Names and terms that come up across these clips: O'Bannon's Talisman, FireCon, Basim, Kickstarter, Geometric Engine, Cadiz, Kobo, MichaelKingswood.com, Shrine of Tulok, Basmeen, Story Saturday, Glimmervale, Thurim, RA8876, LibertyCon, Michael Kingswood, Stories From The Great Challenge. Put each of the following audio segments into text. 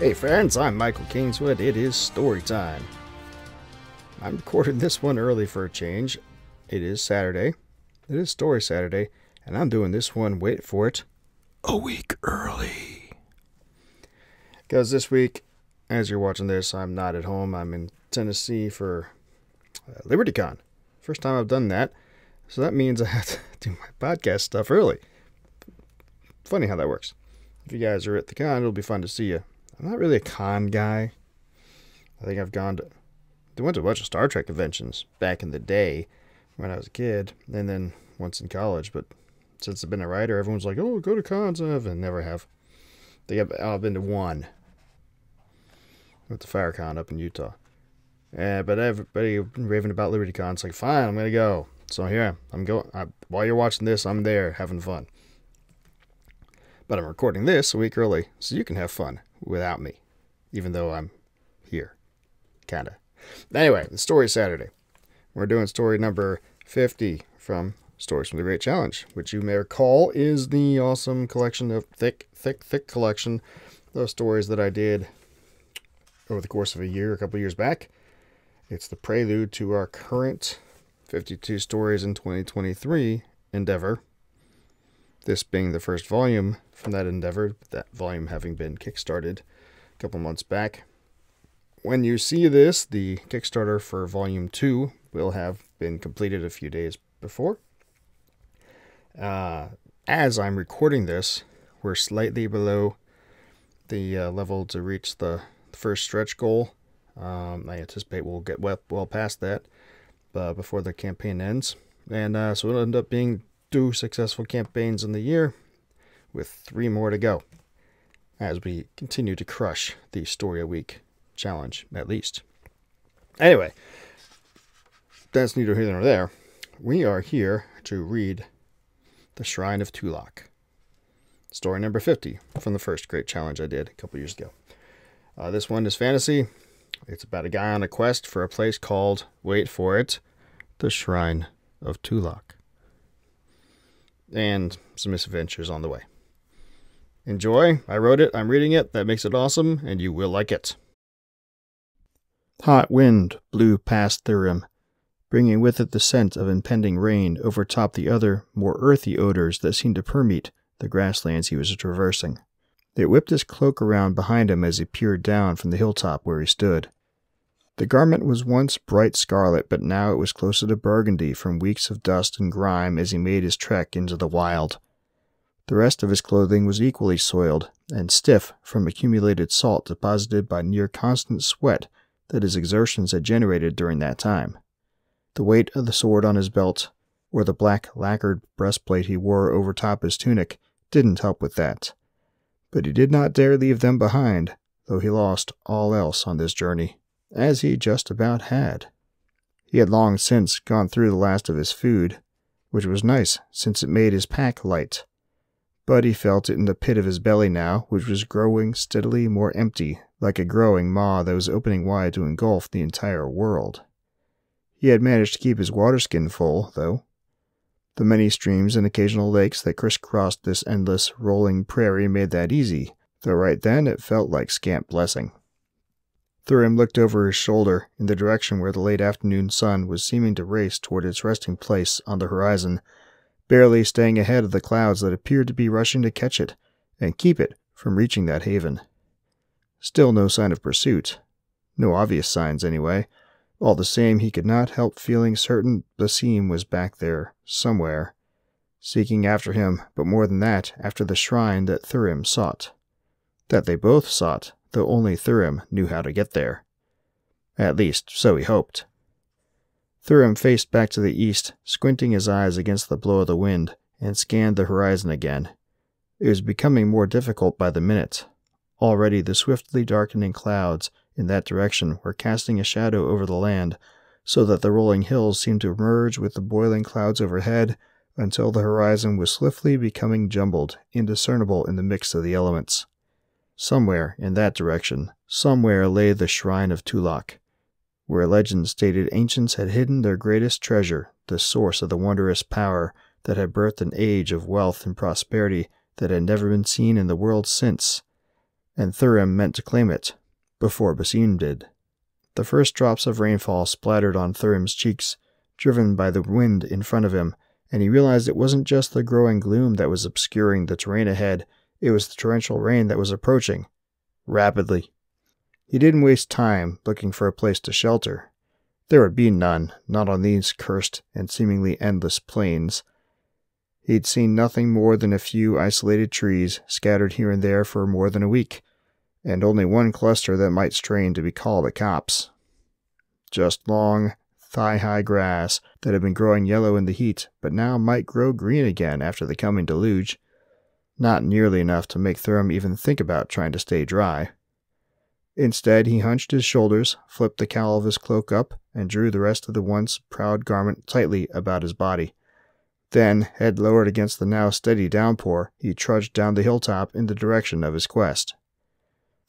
Hey friends, I'm Michael Kingswood. It is story time. I'm recording this one early for a change. It is Saturday. It is Story Saturday, and I'm doing this one, wait for it, a week early. Because this week, as you're watching this, I'm not at home. I'm in Tennessee for LibertyCon. First time I've done that, so that means I have to do my podcast stuff early. Funny how that works. If you guys are at the con, it'll be fun to see you. I'm not really a con guy. I think I've gone to... I went to a bunch of Star Trek conventions back in the day when I was a kid, and then once in college, but since I've been a writer, everyone's like, oh, go to cons, and never have. I think I've been to one. Went to FireCon up in Utah. But everybody raving about LibertyCon. It's like, fine, I'm going to go. So here, I'm going. While you're watching this, I'm there having fun. But I'm recording this a week early, so you can have fun without me, even though I'm here, kind of. Anyway, the story Saturday. We're doing story number 50 from Stories From The Great Challenge, which you may recall is the awesome collection of thick collection of stories that I did over the course of a year, a couple years back. It's the prelude to our current 52 stories in 2023 endeavor. This being the first volume from that endeavor, that volume having been kickstarted a couple months back. When you see this, the Kickstarter for Volume 2 will have been completed a few days before. As I'm recording this, we're slightly below the level to reach the first stretch goal. I anticipate we'll get well past that before the campaign ends. And so it'll end up being 2 successful campaigns in the year with 3 more to go as we continue to crush the story a week challenge, at least. Anyway, that's neither here nor there. We are here to read The Shrine of Tulok, story number 50 from the first great challenge I did a couple years ago. This one is fantasy. It's about a guy on a quest for a place called, wait for it, the Shrine of Tulok, and some misadventures on the way. Enjoy. I wrote it. I'm reading it. That makes it awesome, and you will like it. Hot wind blew past Thurim, bringing with it the scent of impending rain overtop the other, more earthy odors that seemed to permeate the grasslands he was traversing. It whipped his cloak around behind him as he peered down from the hilltop where he stood. The garment was once bright scarlet, but now it was closer to burgundy from weeks of dust and grime as he made his trek into the wild. The rest of his clothing was equally soiled and stiff from accumulated salt deposited by near-constant sweat that his exertions had generated during that time. The weight of the sword on his belt, or the black lacquered breastplate he wore over top his tunic, didn't help with that. But he did not dare leave them behind, though he lost all else on this journey, as he just about had. He had long since gone through the last of his food, which was nice since it made his pack light. But he felt it in the pit of his belly now, which was growing steadily more empty, like a growing maw that was opening wide to engulf the entire world. He had managed to keep his waterskin full, though. The many streams and occasional lakes that crisscrossed this endless, rolling prairie made that easy, though right then it felt like scant blessing. Thurim looked over his shoulder in the direction where the late afternoon sun was seeming to race toward its resting place on the horizon, barely staying ahead of the clouds that appeared to be rushing to catch it and keep it from reaching that haven. Still no sign of pursuit. No obvious signs, anyway. All the same, he could not help feeling certain Basim was back there, somewhere, seeking after him, but more than that, after the shrine that Thurim sought. That they both sought, though only Thurim knew how to get there. At least, so he hoped. Thurim faced back to the east, squinting his eyes against the blow of the wind, and scanned the horizon again. It was becoming more difficult by the minute. Already the swiftly darkening clouds in that direction were casting a shadow over the land, so that the rolling hills seemed to merge with the boiling clouds overhead until the horizon was swiftly becoming jumbled, indiscernible in the mix of the elements. Somewhere in that direction, somewhere lay the Shrine of Tulok, where legend stated ancients had hidden their greatest treasure, the source of the wondrous power that had birthed an age of wealth and prosperity that had never been seen in the world since. and Thurim meant to claim it, before Basim did. The first drops of rainfall splattered on Thurim's cheeks, driven by the wind in front of him, and he realized it wasn't just the growing gloom that was obscuring the terrain ahead, it was the torrential rain that was approaching. Rapidly. He didn't waste time looking for a place to shelter. There would be none, not on these cursed and seemingly endless plains. He'd seen nothing more than a few isolated trees scattered here and there for more than a week, and only one cluster that might strain to be called a copse. Just long, thigh-high grass that had been growing yellow in the heat, but now might grow green again after the coming deluge. Not nearly enough to make Thurim even think about trying to stay dry. Instead, he hunched his shoulders, flipped the cowl of his cloak up, and drew the rest of the once proud garment tightly about his body. Then, head lowered against the now steady downpour, he trudged down the hilltop in the direction of his quest.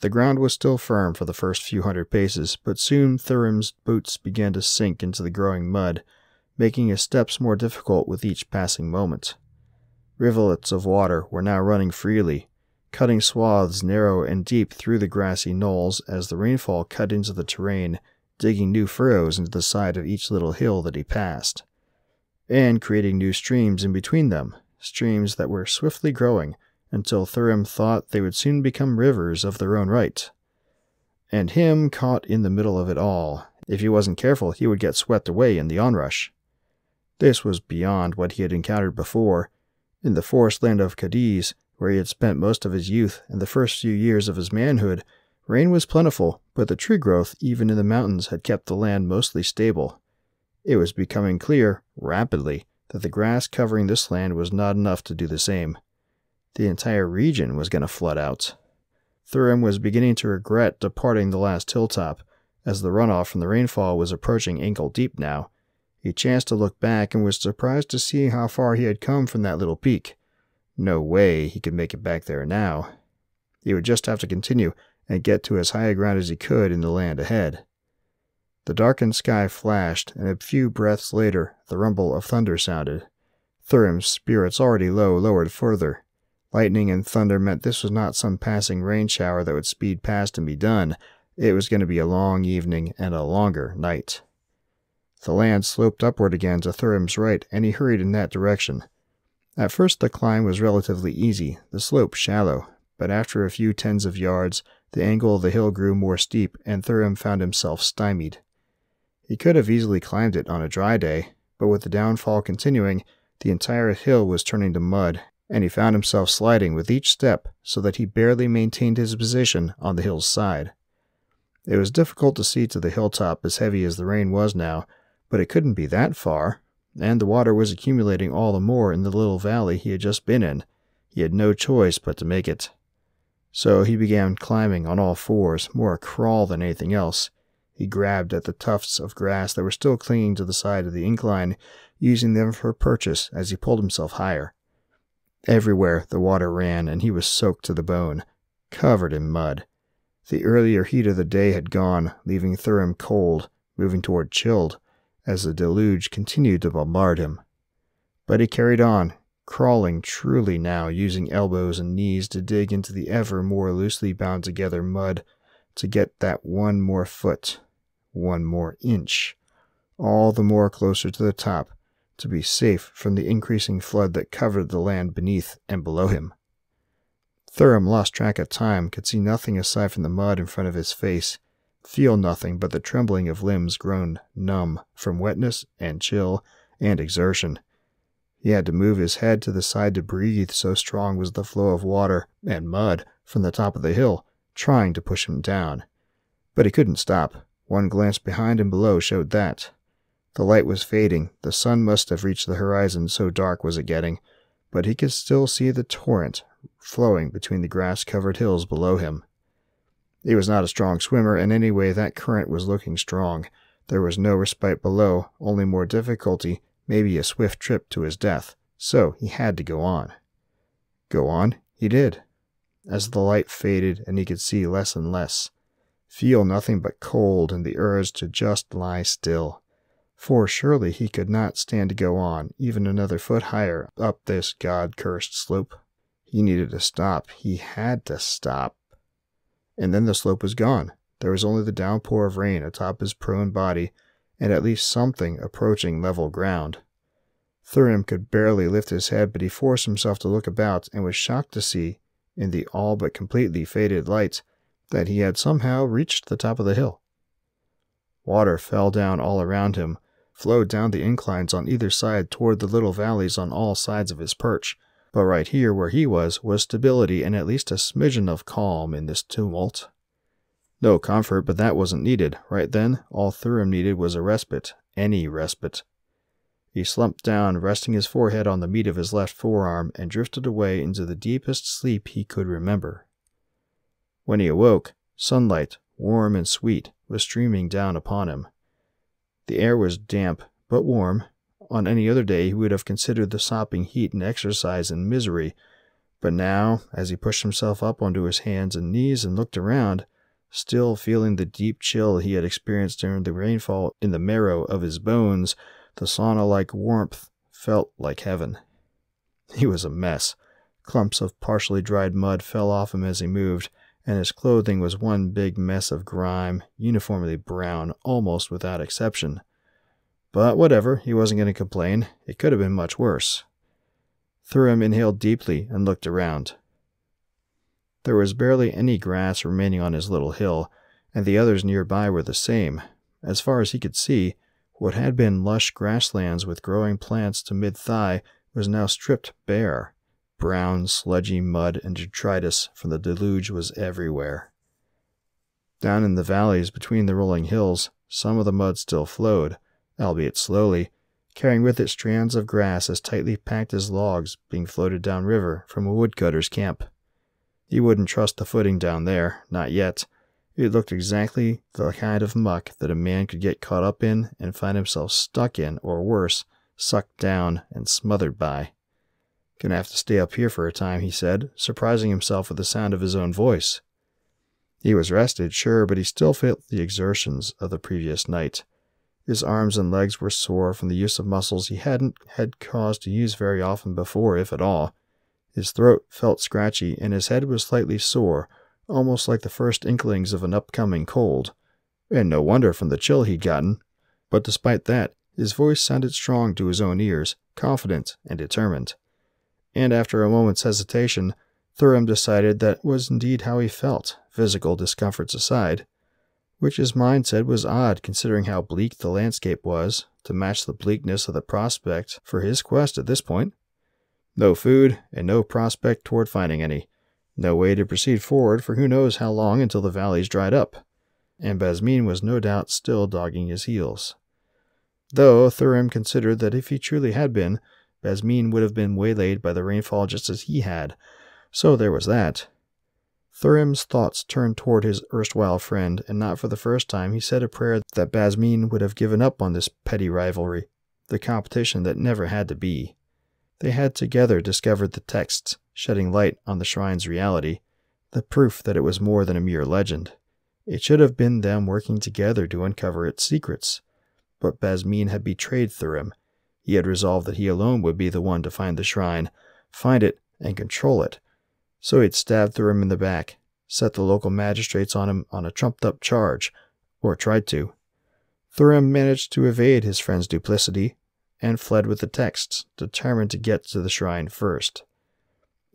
The ground was still firm for the first few hundred paces, but soon Thurim's boots began to sink into the growing mud, making his steps more difficult with each passing moment. Rivulets of water were now running freely, cutting swaths narrow and deep through the grassy knolls as the rainfall cut into the terrain, digging new furrows into the side of each little hill that he passed, and creating new streams in between them, streams that were swiftly growing, until Thurim thought they would soon become rivers of their own right. And him caught in the middle of it all. If he wasn't careful, he would get swept away in the onrush. This was beyond what he had encountered before. In the forest land of Cadiz, where he had spent most of his youth and the first few years of his manhood, rain was plentiful, but the tree growth, even in the mountains, had kept the land mostly stable. It was becoming clear, rapidly, that the grass covering this land was not enough to do the same. The entire region was going to flood out. Thurim was beginning to regret departing the last hilltop, as the runoff from the rainfall was approaching ankle-deep now. He chanced to look back and was surprised to see how far he had come from that little peak. No way he could make it back there now. He would just have to continue and get to as high a ground as he could in the land ahead. The darkened sky flashed, and a few breaths later the rumble of thunder sounded. Thurim's spirits, already low, lowered further. Lightning and thunder meant this was not some passing rain shower that would speed past and be done. It was going to be a long evening and a longer night. The land sloped upward again to Thurim's right, and he hurried in that direction. At first the climb was relatively easy, the slope shallow, but after a few tens of yards, the angle of the hill grew more steep, and Thurim found himself stymied. He could have easily climbed it on a dry day, but with the downfall continuing, the entire hill was turning to mud, and he found himself sliding with each step so that he barely maintained his position on the hill's side. It was difficult to see to the hilltop, as heavy as the rain was now, but it couldn't be that far, and the water was accumulating all the more in the little valley he had just been in. He had no choice but to make it. So he began climbing on all fours, more a crawl than anything else. He grabbed at the tufts of grass that were still clinging to the side of the incline, using them for purchase as he pulled himself higher. Everywhere the water ran, and he was soaked to the bone, covered in mud. The earlier heat of the day had gone, leaving Thurim cold, moving toward chilled, as the deluge continued to bombard him. But he carried on, crawling truly now, using elbows and knees to dig into the ever more loosely bound together mud to get that one more foot, one more inch, all the more closer to the top, to be safe from the increasing flood that covered the land beneath and below him. Thurim lost track of time, could see nothing aside from the mud in front of his face, feel nothing but the trembling of limbs grown numb from wetness and chill and exertion. He had to move his head to the side to breathe, so strong was the flow of water and mud from the top of the hill, trying to push him down. But he couldn't stop. One glance behind and below showed that. The light was fading, the sun must have reached the horizon, so dark was it getting, but he could still see the torrent flowing between the grass-covered hills below him. He was not a strong swimmer, and anyway that current was looking strong. There was no respite below, only more difficulty, maybe a swift trip to his death, so he had to go on. Go on, he did, as the light faded and he could see less and less, feel nothing but cold and the urge to just lie still. For surely he could not stand to go on, even another foot higher up this God-cursed slope. He needed to stop. He had to stop. and then the slope was gone. There was only the downpour of rain atop his prone body and at least something approaching level ground. Thurim could barely lift his head, but he forced himself to look about and was shocked to see, in the all but completely faded lights, that he had somehow reached the top of the hill. Water fell down all around him, flowed down the inclines on either side toward the little valleys on all sides of his perch, but right here where he was stability and at least a smidgen of calm in this tumult. No comfort, but that wasn't needed. Right then, all Thurim needed was a respite, any respite. He slumped down, resting his forehead on the meat of his left forearm, and drifted away into the deepest sleep he could remember. When he awoke, sunlight, warm and sweet, was streaming down upon him. The air was damp, but warm. On any other day he would have considered the sopping heat and exercise and misery, but now, as he pushed himself up onto his hands and knees and looked around, still feeling the deep chill he had experienced during the rainfall in the marrow of his bones, the sauna-like warmth felt like heaven. He was a mess. Clumps of partially dried mud fell off him as he moved, and his clothing was one big mess of grime, uniformly brown, almost without exception. But whatever, he wasn't going to complain. It could have been much worse. Thurim inhaled deeply and looked around. There was barely any grass remaining on his little hill, and the others nearby were the same. As far as he could see, what had been lush grasslands with growing plants to mid-thigh was now stripped bare. Brown, sludgy mud and detritus from the deluge was everywhere. Down in the valleys between the rolling hills, some of the mud still flowed, albeit slowly, carrying with it strands of grass as tightly packed as logs being floated downriver from a woodcutter's camp. He wouldn't trust the footing down there, not yet. It looked exactly the kind of muck that a man could get caught up in and find himself stuck in, or worse, sucked down and smothered by. "Gonna have to stay up here for a time," he said, surprising himself with the sound of his own voice. He was rested, sure, but he still felt the exertions of the previous night. His arms and legs were sore from the use of muscles he hadn't had cause to use very often before, if at all. His throat felt scratchy, and his head was slightly sore, almost like the first inklings of an upcoming cold, and no wonder from the chill he'd gotten. But despite that, his voice sounded strong to his own ears, confident and determined. And after a moment's hesitation, Thurim decided that was indeed how he felt, physical discomforts aside, which his mind said was odd considering how bleak the landscape was, to match the bleakness of the prospect for his quest at this point. No food, and no prospect toward finding any. No way to proceed forward for who knows how long until the valleys dried up, and Basmeen was no doubt still dogging his heels. Though Thurim considered that if he truly had been, Basmeen would have been waylaid by the rainfall just as he had, so there was that. Thurim's thoughts turned toward his erstwhile friend, and not for the first time he said a prayer that Basmeen would have given up on this petty rivalry, the competition that never had to be. They had together discovered the texts, shedding light on the shrine's reality, the proof that it was more than a mere legend. It should have been them working together to uncover its secrets, but Basmeen had betrayed Thurim. He had resolved that he alone would be the one to find the shrine, find it, and control it. So he'd stabbed Thurim in the back, set the local magistrates on him on a trumped-up charge, or tried to. Thurim managed to evade his friend's duplicity, and fled with the texts, determined to get to the shrine first.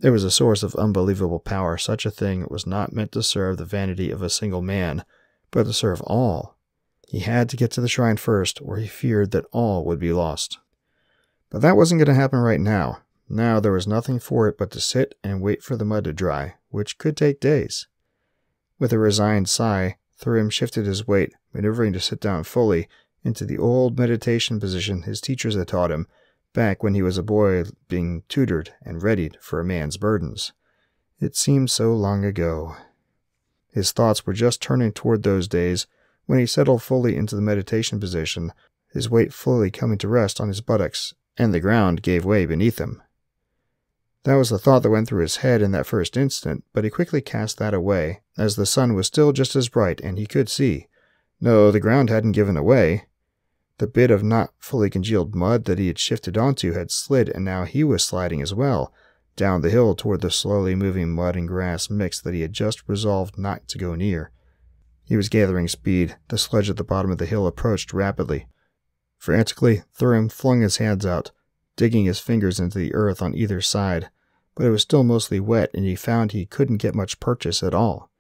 It was a source of unbelievable power. Such a thing was not meant to serve the vanity of a single man, but to serve all. He had to get to the shrine first, or he feared that all would be lost. But that wasn't going to happen right now. Now there was nothing for it but to sit and wait for the mud to dry, which could take days. With a resigned sigh, Thurim shifted his weight, maneuvering to sit down fully, into the old meditation position his teachers had taught him, back when he was a boy being tutored and readied for a man's burdens. It seemed so long ago. His thoughts were just turning toward those days when he settled fully into the meditation position, his weight fully coming to rest on his buttocks, and the ground gave way beneath him. That was the thought that went through his head in that first instant, but he quickly cast that away, as the sun was still just as bright and he could see. No, the ground hadn't given away. The bit of not fully congealed mud that he had shifted onto had slid, and now he was sliding as well, down the hill toward the slowly moving mud and grass mix that he had just resolved not to go near. He was gathering speed. The sledge at the bottom of the hill approached rapidly. Frantically, Thurim flung his hands out, digging his fingers into the earth on either side, but it was still mostly wet, and he found he couldn't get much purchase at all.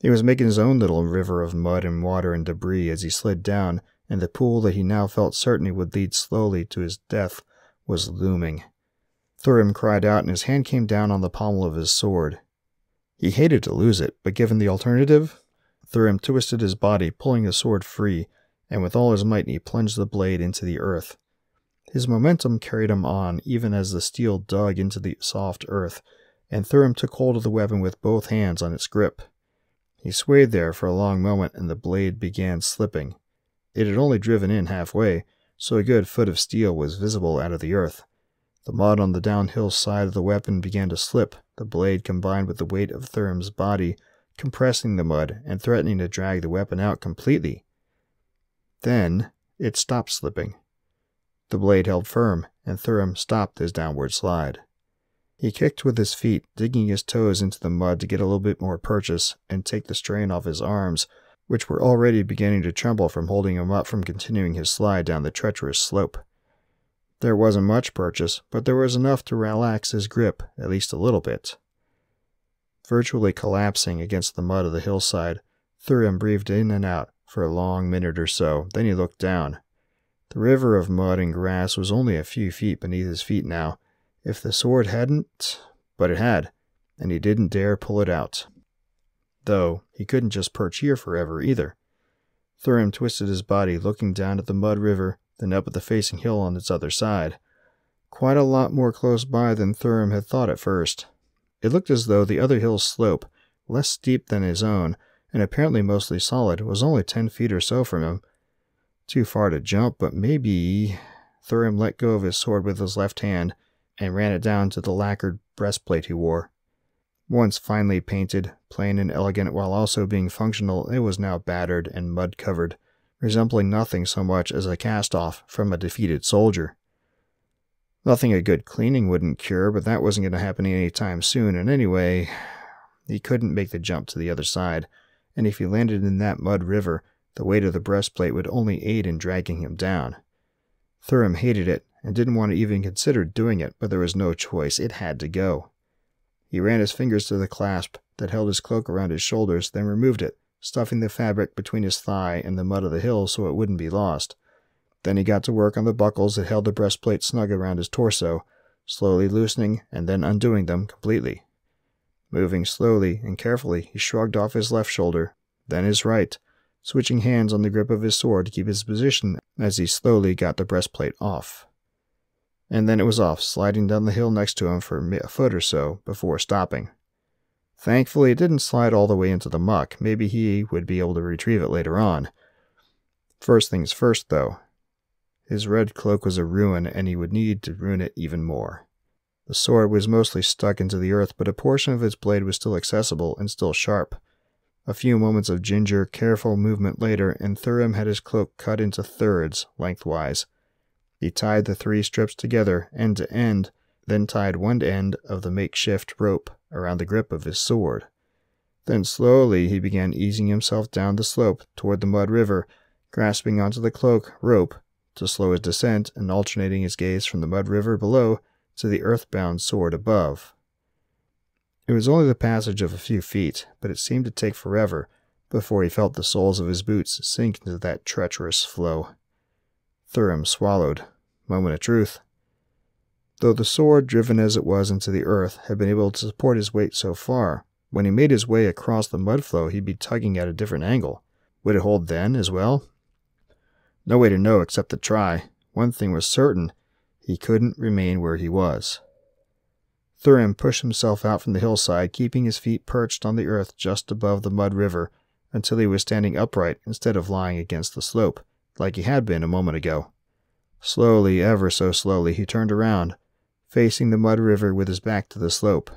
He was making his own little river of mud and water and debris as he slid down, and the pool that he now felt certain would lead slowly to his death was looming. Thurim cried out, and his hand came down on the pommel of his sword. He hated to lose it, but given the alternative, Thurim twisted his body, pulling the sword free, and with all his might he plunged the blade into the earth. His momentum carried him on, even as the steel dug into the soft earth, and Thurim took hold of the weapon with both hands on its grip. He swayed there for a long moment, and the blade began slipping. It had only driven in halfway, so a good foot of steel was visible out of the earth. The mud on the downhill side of the weapon began to slip, the blade combined with the weight of Thurim's body, compressing the mud and threatening to drag the weapon out completely. Then it stopped slipping. The blade held firm, and Thurim stopped his downward slide. He kicked with his feet, digging his toes into the mud to get a little bit more purchase and take the strain off his arms, which were already beginning to tremble from holding him up from continuing his slide down the treacherous slope. There wasn't much purchase, but there was enough to relax his grip, at least a little bit. Virtually collapsing against the mud of the hillside, Thurim breathed in and out for a long minute or so, then he looked down. The river of mud and grass was only a few feet beneath his feet now. If the sword hadn't, but it had, and he didn't dare pull it out. Though, he couldn't just perch here forever either. Thurim twisted his body, looking down at the mud river, then up at the facing hill on its other side. Quite a lot more close by than Thurim had thought at first. It looked as though the other hill's slope, less steep than his own, and apparently mostly solid, was only 10 feet or so from him. Too far to jump, but maybe... Thurim let go of his sword with his left hand, and ran it down to the lacquered breastplate he wore. Once finely painted, plain and elegant while also being functional, it was now battered and mud-covered, resembling nothing so much as a cast-off from a defeated soldier. Nothing a good cleaning wouldn't cure, but that wasn't going to happen any time soon, and anyway, he couldn't make the jump to the other side, and if he landed in that mud river, the weight of the breastplate would only aid in dragging him down. Thurim hated it, and didn't want to even consider doing it, but there was no choice. It had to go. He ran his fingers to the clasp that held his cloak around his shoulders, then removed it, stuffing the fabric between his thigh and the mud of the hill so it wouldn't be lost. Then he got to work on the buckles that held the breastplate snug around his torso, slowly loosening and then undoing them completely. Moving slowly and carefully, he shrugged off his left shoulder, then his right, switching hands on the grip of his sword to keep his position as he slowly got the breastplate off. And then it was off, sliding down the hill next to him for a foot or so before stopping. Thankfully, it didn't slide all the way into the muck. Maybe he would be able to retrieve it later on. First things first, though. His red cloak was a ruin, and he would need to ruin it even more. The sword was mostly stuck into the earth, but a portion of its blade was still accessible and still sharp. A few moments of ginger, careful movement later, and Thurim had his cloak cut into thirds, lengthwise. He tied the three strips together, end to end, then tied one end of the makeshift rope around the grip of his sword. Then slowly he began easing himself down the slope toward the mud river, grasping onto the cloak rope to slow his descent and alternating his gaze from the mud river below to the earthbound sword above. It was only the passage of a few feet, but it seemed to take forever before he felt the soles of his boots sink into that treacherous flow. Thurim swallowed. Moment of truth. Though the sword, driven as it was into the earth, had been able to support his weight so far, when he made his way across the mud flow, he'd be tugging at a different angle. Would it hold then as well? No way to know except to try. One thing was certain. He couldn't remain where he was. Thurim pushed himself out from the hillside, keeping his feet perched on the earth just above the mud river until he was standing upright instead of lying against the slope, like he had been a moment ago. Slowly, ever so slowly, he turned around, facing the mud river with his back to the slope.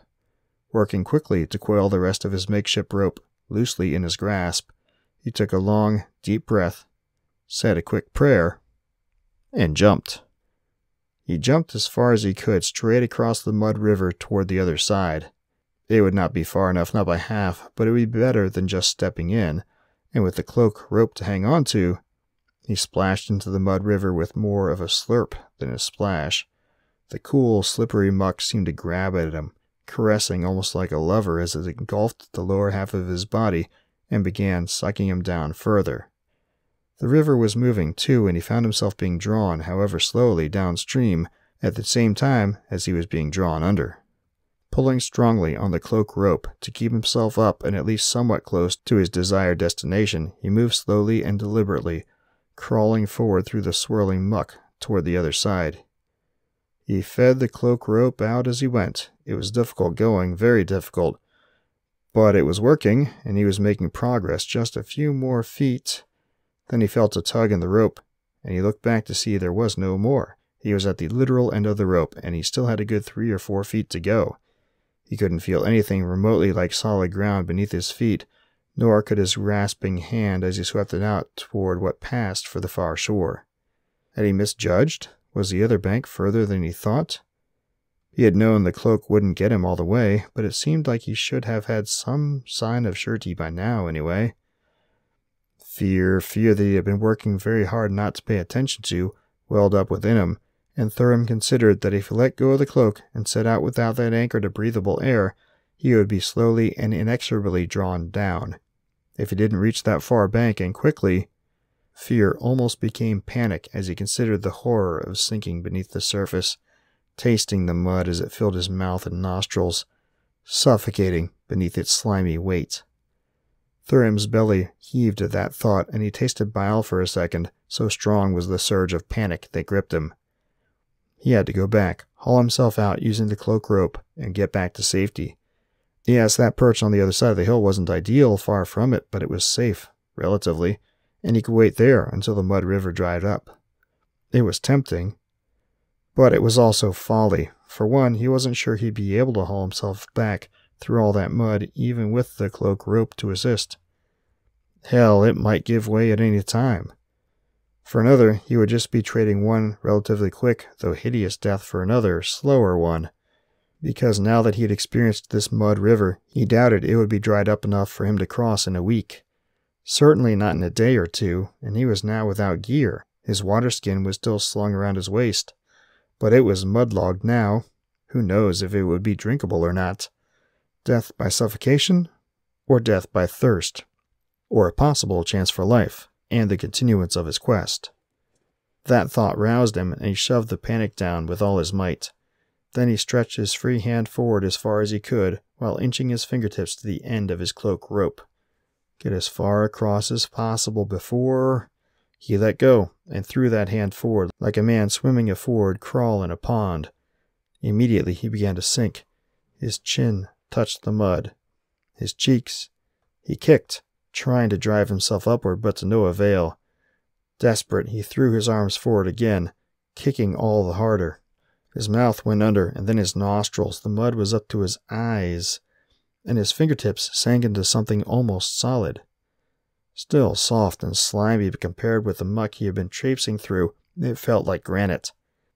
Working quickly to coil the rest of his makeshift rope loosely in his grasp, he took a long, deep breath, said a quick prayer, and jumped. He jumped as far as he could, straight across the mud river toward the other side. It would not be far enough, not by half, but it would be better than just stepping in, and with the cloak rope to hang on to, he splashed into the mud river with more of a slurp than a splash. The cool, slippery muck seemed to grab at him, caressing almost like a lover as it engulfed the lower half of his body and began sucking him down further. The river was moving too, and he found himself being drawn, however slowly, downstream at the same time as he was being drawn under. Pulling strongly on the cloak rope to keep himself up and at least somewhat close to his desired destination, he moved slowly and deliberately, crawling forward through the swirling muck toward the other side. He fed the cloak rope out as he went. It was difficult going, very difficult, but it was working, and he was making progress. Just a few more feet. Then he felt a tug in the rope, and he looked back to see there was no more. He was at the literal end of the rope, and he still had a good 3 or 4 feet to go. He couldn't feel anything remotely like solid ground beneath his feet, nor could his grasping hand as he swept it out toward what passed for the far shore. Had he misjudged? Was the other bank further than he thought? He had known the cloak wouldn't get him all the way, but it seemed like he should have had some sign of surety by now anyway. Fear that he had been working very hard not to pay attention to, welled up within him, and Thurim considered that if he let go of the cloak and set out without that anchor to breathable air, he would be slowly and inexorably drawn down. If he didn't reach that far bank and quickly, fear almost became panic as he considered the horror of sinking beneath the surface, tasting the mud as it filled his mouth and nostrils, suffocating beneath its slimy weight. Thurim's belly heaved at that thought, and he tasted bile for a second, so strong was the surge of panic that gripped him. He had to go back, haul himself out using the cloak rope, and get back to safety. Yes, that perch on the other side of the hill wasn't ideal, far from it, but it was safe, relatively, and he could wait there until the mud river dried up. It was tempting, but it was also folly. For one, he wasn't sure he'd be able to haul himself back through all that mud, even with the cloak rope to assist. Hell, it might give way at any time. For another, he would just be trading one relatively quick, though hideous death for another, slower one, because now that he had experienced this mud river, he doubted it would be dried up enough for him to cross in a week. Certainly not in a day or two, and he was now without gear. His water skin was still slung around his waist, but it was mudlogged now. Who knows if it would be drinkable or not? Death by suffocation, or death by thirst, or a possible chance for life, and the continuance of his quest. That thought roused him, and he shoved the panic down with all his might. Then he stretched his free hand forward as far as he could, while inching his fingertips to the end of his cloak rope. Get as far across as possible before he let go, and threw that hand forward like a man swimming a forward crawl in a pond. Immediately he began to sink. His chin touched the mud. His cheeks. He kicked, trying to drive himself upward, but to no avail. Desperate, he threw his arms forward again, kicking all the harder. His mouth went under, and then his nostrils. The mud was up to his eyes, and his fingertips sank into something almost solid. Still soft and slimy, but compared with the muck he had been traipsing through, it felt like granite.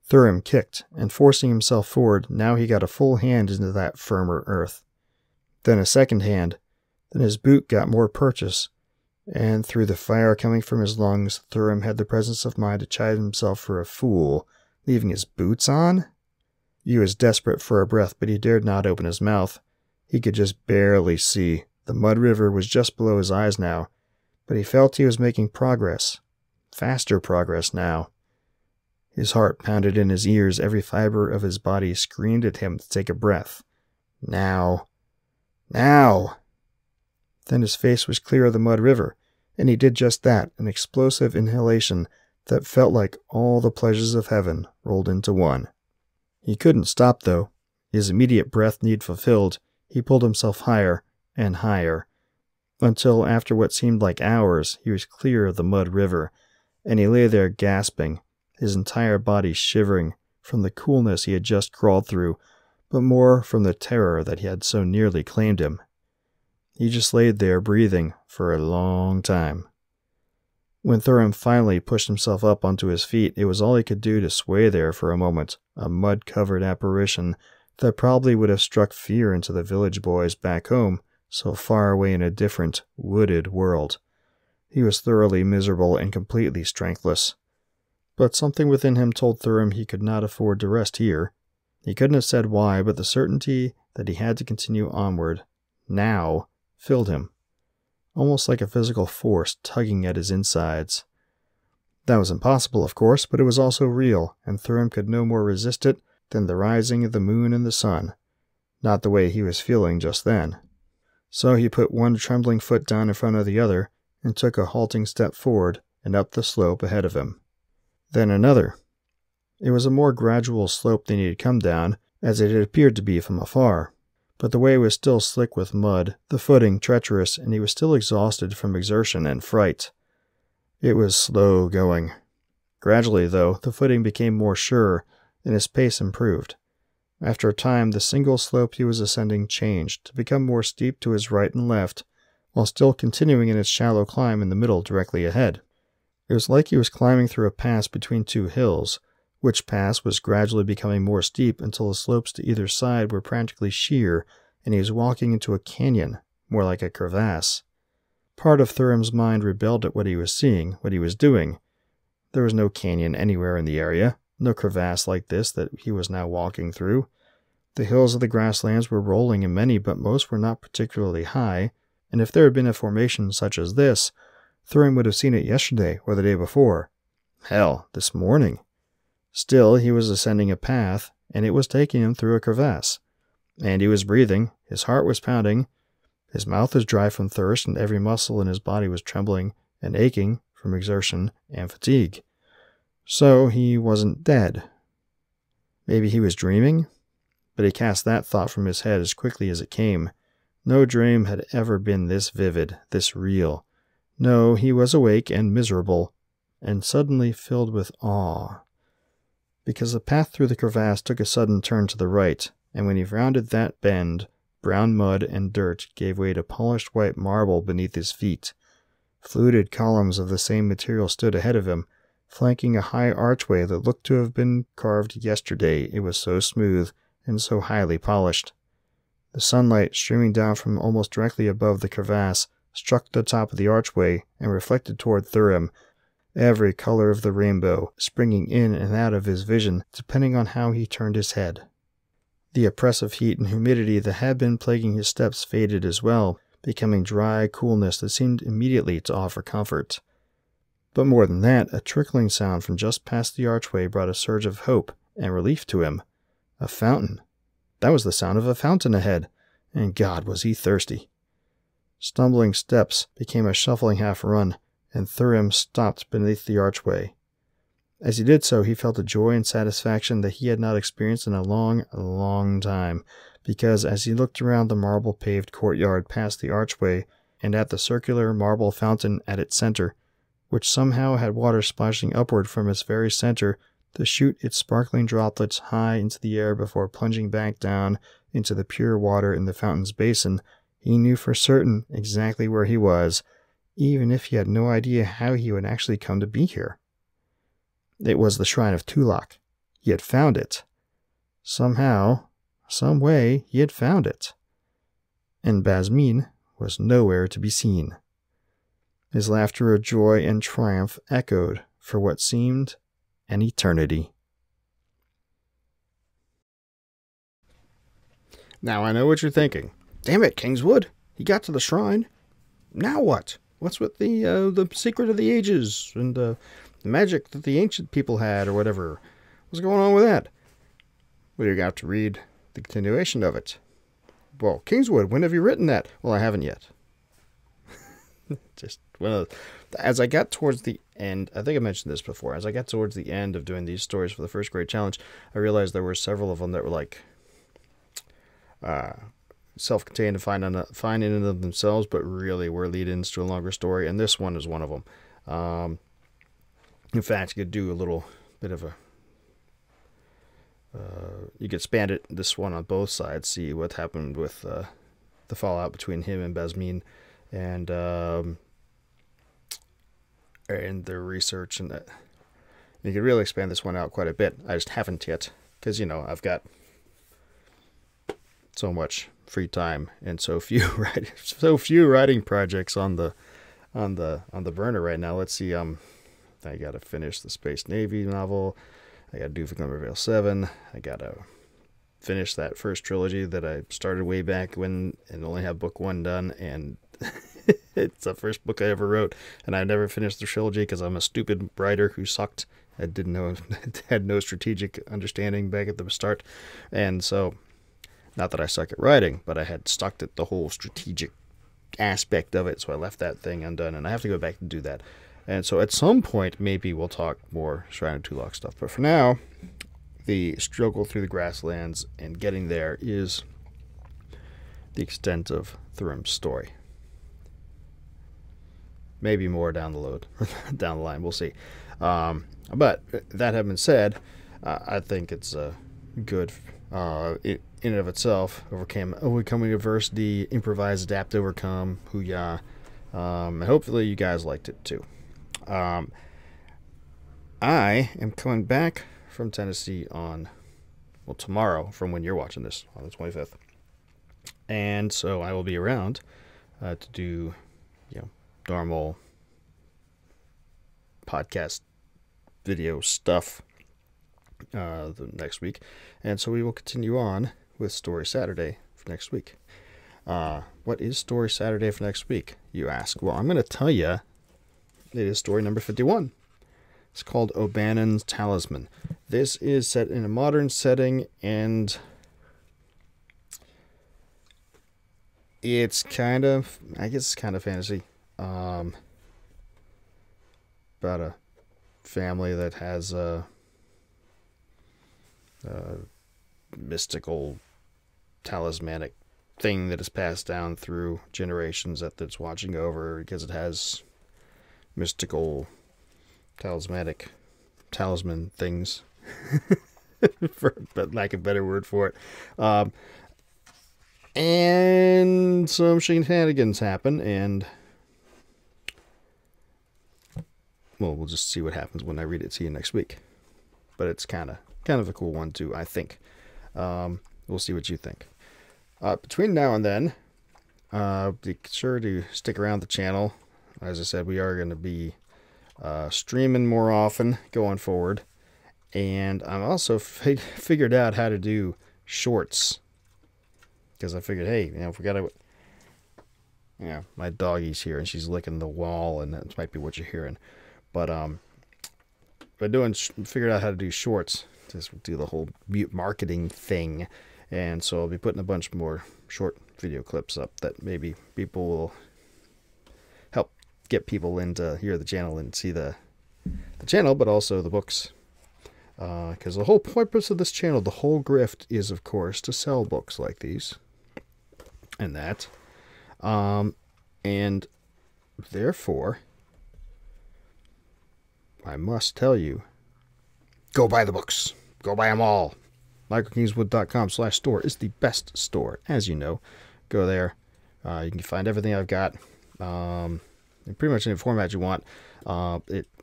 Thurim kicked, and forcing himself forward, now he got a full hand into that firmer earth. Then a second hand, then his boot got more purchase, and through the fire coming from his lungs, Thurim had the presence of mind to chide himself for a fool, leaving his boots on? He was desperate for a breath, but he dared not open his mouth. He could just barely see. The mud river was just below his eyes now, but he felt he was making progress. Faster progress now. His heart pounded in his ears. Every fiber of his body screamed at him to take a breath. Now. Now! Then his face was clear of the mud river, and he did just that, an explosive inhalation that felt like all the pleasures of heaven rolled into one. He couldn't stop, though. His immediate breath need fulfilled, he pulled himself higher and higher, until after what seemed like hours, he was clear of the mud river, and he lay there gasping, his entire body shivering from the coolness he had just crawled through, but more from the terror that had so nearly claimed him. He just laid there breathing for a long time. When Thurim finally pushed himself up onto his feet, it was all he could do to sway there for a moment, a mud-covered apparition that probably would have struck fear into the village boys back home, so far away in a different, wooded world. He was thoroughly miserable and completely strengthless. But something within him told Thurim he could not afford to rest here. He couldn't have said why, but the certainty that he had to continue onward, now, filled him, almost like a physical force tugging at his insides. That was impossible, of course, but it was also real, and Thurim could no more resist it than the rising of the moon and the sun. Not the way he was feeling just then. So he put one trembling foot down in front of the other, and took a halting step forward and up the slope ahead of him. Then another. It was a more gradual slope than he had come down, as it had appeared to be from afar. But the way was still slick with mud, the footing treacherous, and he was still exhausted from exertion and fright. It was slow going. Gradually, though, the footing became more sure, and his pace improved. After a time, the single slope he was ascending changed, to become more steep to his right and left, while still continuing in its shallow climb in the middle directly ahead. It was like he was climbing through a pass between two hills, which pass was gradually becoming more steep until the slopes to either side were practically sheer, and he was walking into a canyon, more like a crevasse. Part of Thurim's mind rebelled at what he was seeing, what he was doing. There was no canyon anywhere in the area, no crevasse like this that he was now walking through. The hills of the grasslands were rolling in many, but most were not particularly high, and if there had been a formation such as this, Thurim would have seen it yesterday or the day before. Hell, this morning. Still, he was ascending a path, and it was taking him through a crevasse. And he was breathing, his heart was pounding, his mouth was dry from thirst, and every muscle in his body was trembling and aching from exertion and fatigue. So he wasn't dead. Maybe he was dreaming? But he cast that thought from his head as quickly as it came. No dream had ever been this vivid, this real. No, he was awake and miserable, and suddenly filled with awe, because the path through the crevasse took a sudden turn to the right, and when he rounded that bend, brown mud and dirt gave way to polished white marble beneath his feet. Fluted columns of the same material stood ahead of him, flanking a high archway that looked to have been carved yesterday, it was so smooth and so highly polished. The sunlight, streaming down from almost directly above the crevasse, struck the top of the archway and reflected toward Thurim, every color of the rainbow springing in and out of his vision depending on how he turned his head. The oppressive heat and humidity that had been plaguing his steps faded as well, becoming dry coolness that seemed immediately to offer comfort. But more than that, a trickling sound from just past the archway brought a surge of hope and relief to him. A fountain. That was the sound of a fountain ahead, and God, was he thirsty. Stumbling steps became a shuffling half-run, and Thurim stopped beneath the archway. As he did so, he felt a joy and satisfaction that he had not experienced in a long, long time, because as he looked around the marble-paved courtyard past the archway and at the circular marble fountain at its center, which somehow had water splashing upward from its very center to shoot its sparkling droplets high into the air before plunging back down into the pure water in the fountain's basin, he knew for certain exactly where he was, even if he had no idea how he would actually come to be here. It was the Shrine of Tulok. He had found it. Somehow, some way, he had found it. And Basmeen was nowhere to be seen. His laughter of joy and triumph echoed for what seemed an eternity. Now I know what you're thinking. Damn it, Kingswood! He got to the shrine. Now what? What's with the secret of the ages and the magic that the ancient people had or whatever? What's going on with that? Well, you got to read the continuation of it. Well, Kingswood, when have you written that? Well, I haven't yet. Just well, as I got towards the end, I think I mentioned this before. As I got towards the end of doing these stories for the first Great Challenge, I realized there were several of them that were like self-contained and fine in and of themselves, but really were lead-ins to a longer story, and this one is one of them. In fact, you could do a little bit of a... you could expand it, this one on both sides, see what happened with the fallout between him and Basmeen, and and the research, and that you could really expand this one out quite a bit. I just haven't yet because, you know, I've got so much free time and so few writing projects on the burner right now. Let's see. I gotta finish the Space Navy novel. I gotta do for Glimmervale 7. I gotta finish that first trilogy that I started way back when and only have book 1 done, and it's the first book I ever wrote, and I've never finished the trilogy because I'm a stupid writer who sucked. I didn't know, had no strategic understanding back at the start, and so not that I suck at writing, but I had sucked at the whole strategic aspect of it, so I left that thing undone, and I have to go back and do that. And so at some point, maybe we'll talk more Shrine of Tulok stuff. But for now, the struggle through the grasslands and getting there is the extent of Thurim's story. Maybe more down the line. We'll see. But that having said, I think it's good. It, in and of itself, overcoming adversity, improvise, adapt, overcome, hoo-yah. And hopefully you guys liked it too. I am coming back from Tennessee on, well, tomorrow from when you're watching this, on the 25th. And so I will be around to do, you know, normal podcast video stuff the next week. And so we will continue on with Story Saturday for next week. What is Story Saturday for next week, you ask? Well, I'm going to tell you. It is story number 51. It's called O'Bannon's Talisman. This is set in a modern setting, and it's kind of, I guess it's kind of fantasy. About a family that has a mystical talismanic thing that is passed down through generations that's watching over, because it has mystical talismanic talisman things for but lack of a better word for it, and some shenanigans happen, and well, we'll just see what happens when I read it to you next week. But it's kind of a cool one too, I think. We'll see what you think. Between now and then, be sure to stick around the channel. As I said, we are going to be streaming more often going forward. And I'm also figured out how to do shorts. Because I figured, hey, you know, if we got to... Yeah, my doggie's here and she's licking the wall, and that might be what you're hearing. But figured out how to do shorts. Just do the whole mute marketing thing. And so I'll be putting a bunch more short video clips up that maybe people will help get people in to hear the channel and see the channel, but also the books. Because the whole purpose of this channel, the whole grift, is, of course, to sell books like these and that. And therefore, I must tell you, go buy the books. Go buy them all. MichaelKingswood.com/store is the best store, as you know. Go there. You can find everything I've got, in pretty much any format you want.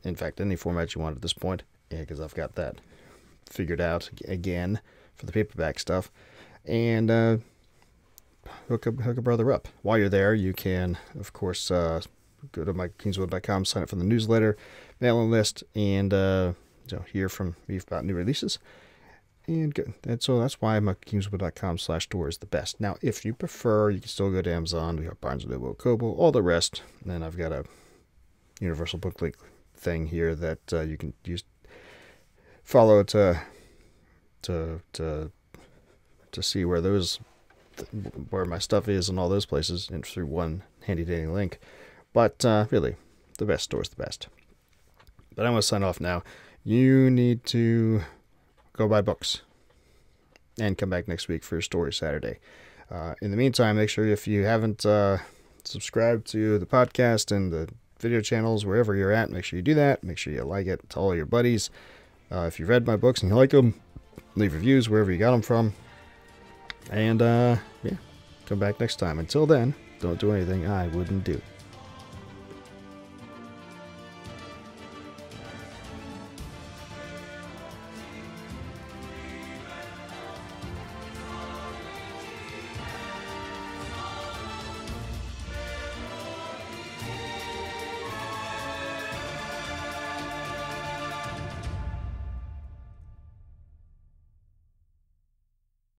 In fact, any format you want at this point, because I've got that figured out again for the paperback stuff. And hook a brother up. While you're there, you can, of course, go to MichaelKingswood.com, sign up for the newsletter, mailing list, and you know, hear from me about new releases. And good. And so that's why MichaelKingswood.com/store is the best. Now, if you prefer, you can still go to Amazon. We have Barnes & Noble, Kobo, all the rest. And then I've got a Universal Book League thing here that you can use, follow to see where those, where my stuff is and all those places, and through one handy dandy link. But really, the best store is the best. But I'm going to sign off now. You need to go buy books and come back next week for Story Saturday. In the meantime, make sure, if you haven't subscribed to the podcast and the video channels, wherever you're at, make sure you do that. Make sure you like it, tell all your buddies. If you've read my books and you like them, leave reviews wherever you got them from. And yeah, come back next time. Until then, don't do anything I wouldn't do.